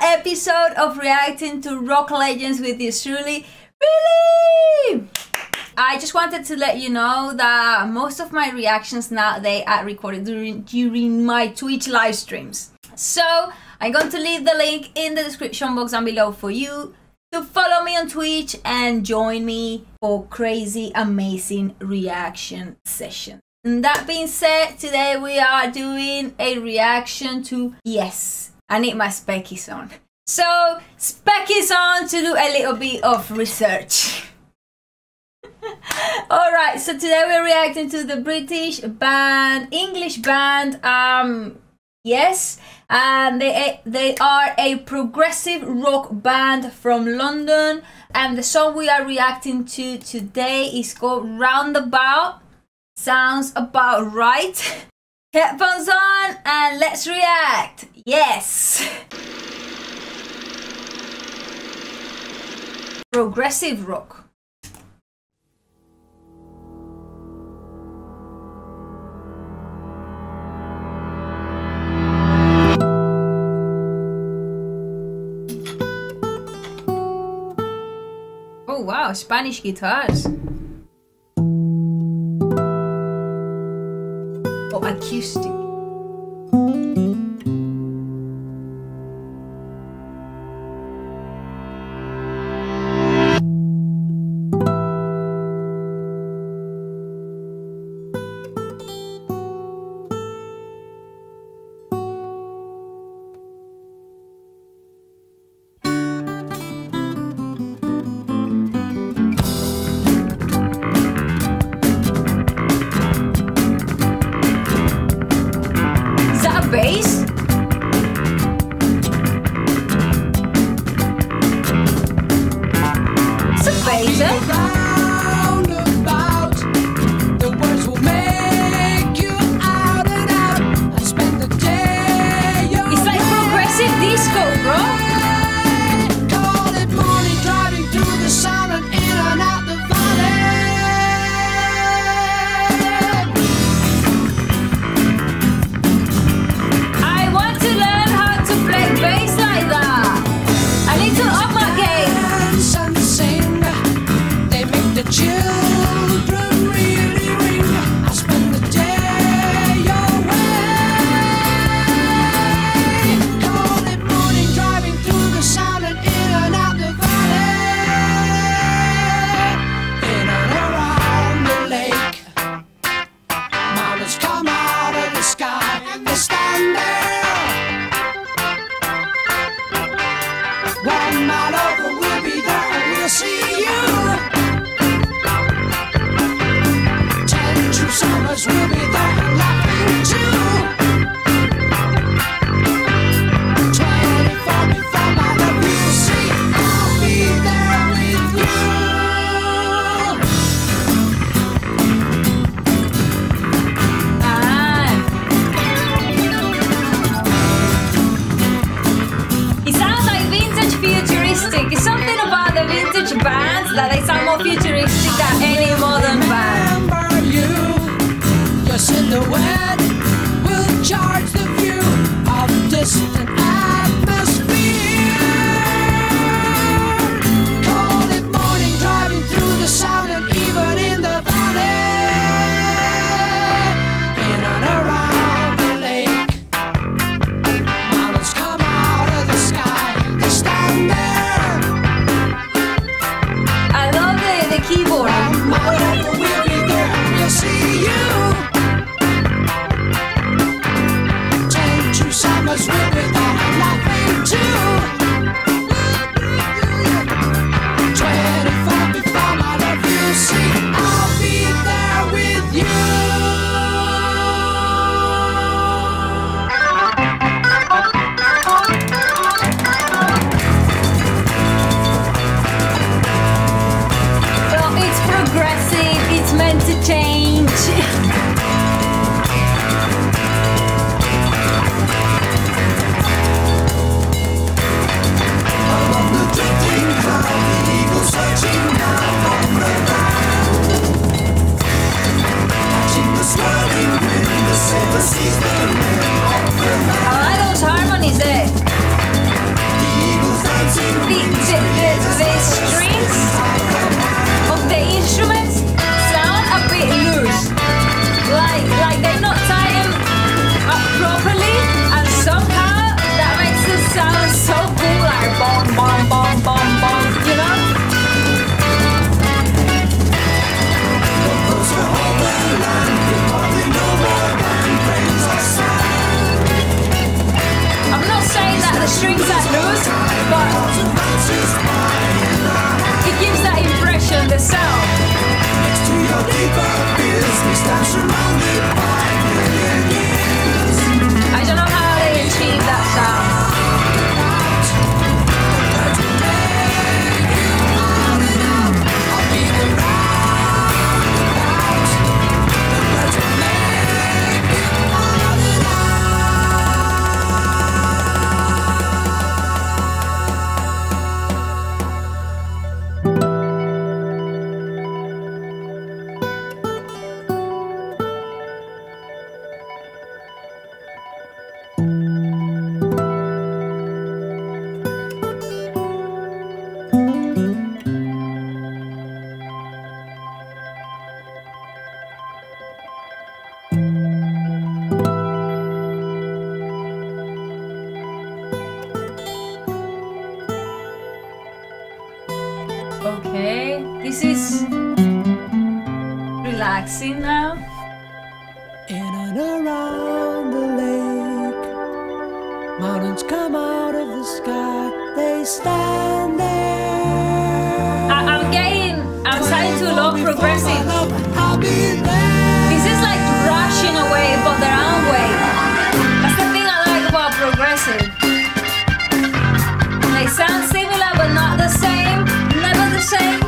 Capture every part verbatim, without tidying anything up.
another episode of reacting to rock legends with this really, really. I just wanted to let you know that most of my reactions now, they are recorded during, during my Twitch live streams. So I'm going to leave the link in the description box down below for you to follow me on Twitch and join me for crazy, amazing reaction sessions. And that being said, today we are doing a reaction to Yes. I need my Speckies on. So Speckies on to do a little bit of research. Alright, so today we're reacting to the British band, English band, um, Yes. And they, they are a progressive rock band from London. And the song we are reacting to today is called Roundabout. Sounds about right. Headphones on and let's react. Yes. Progressive rock. Oh wow, Spanish guitars. Oh, acoustic. We'll be there. sounds so cool, like bong, bong, bong, bong, bong, you know? Those are all the land, you probably know what band plays are sad. I'm not saying that the strings are loose, but it gives that impression, the sound. Next to your neighbor business, that's surrounded by million years. I don't know how they achieve that sound. Okay, this is relaxing now. In and around the lake, mountains come out of the sky, they stand there. I I'm getting, I'm starting to love progressive. This is like rushing away but their own way. That's the thing I like about progressive. They sound similar but not the same. Never the same.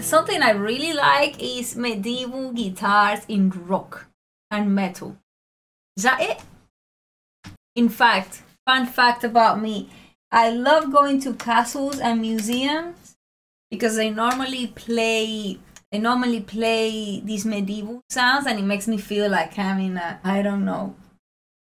Something I really like is medieval guitars in rock and metal. Is that it? In fact, fun fact about me, I love going to castles and museums because they normally play they normally play these medieval sounds, and it makes me feel like I'm in a, I don't know,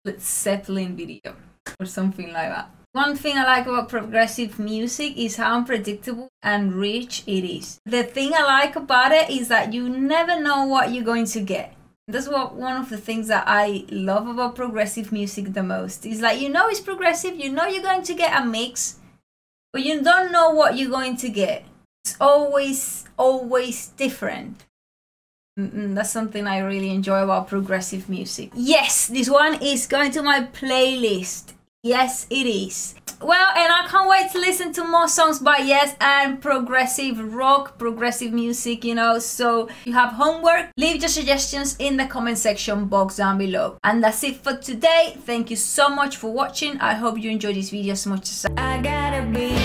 let's Zeppelin video or something like that. One thing I like about progressive music is how unpredictable and rich it is. The thing I like about it is that you never know what you're going to get. That's what one of the things that I love about progressive music the most. It's like, you know it's progressive, you know you're going to get a mix, but you don't know what you're going to get. It's always, always different. Mm-mm, that's something I really enjoy about progressive music. Yes, this one is going to my playlist. Yes, it is. Well, and I can't wait to listen to more songs by Yes and progressive rock, progressive music, you know. So you have homework. Leave your suggestions in the comment section box down below. And that's it for today. Thank you so much for watching. I hope you enjoyed this video as much as I, I gotta be.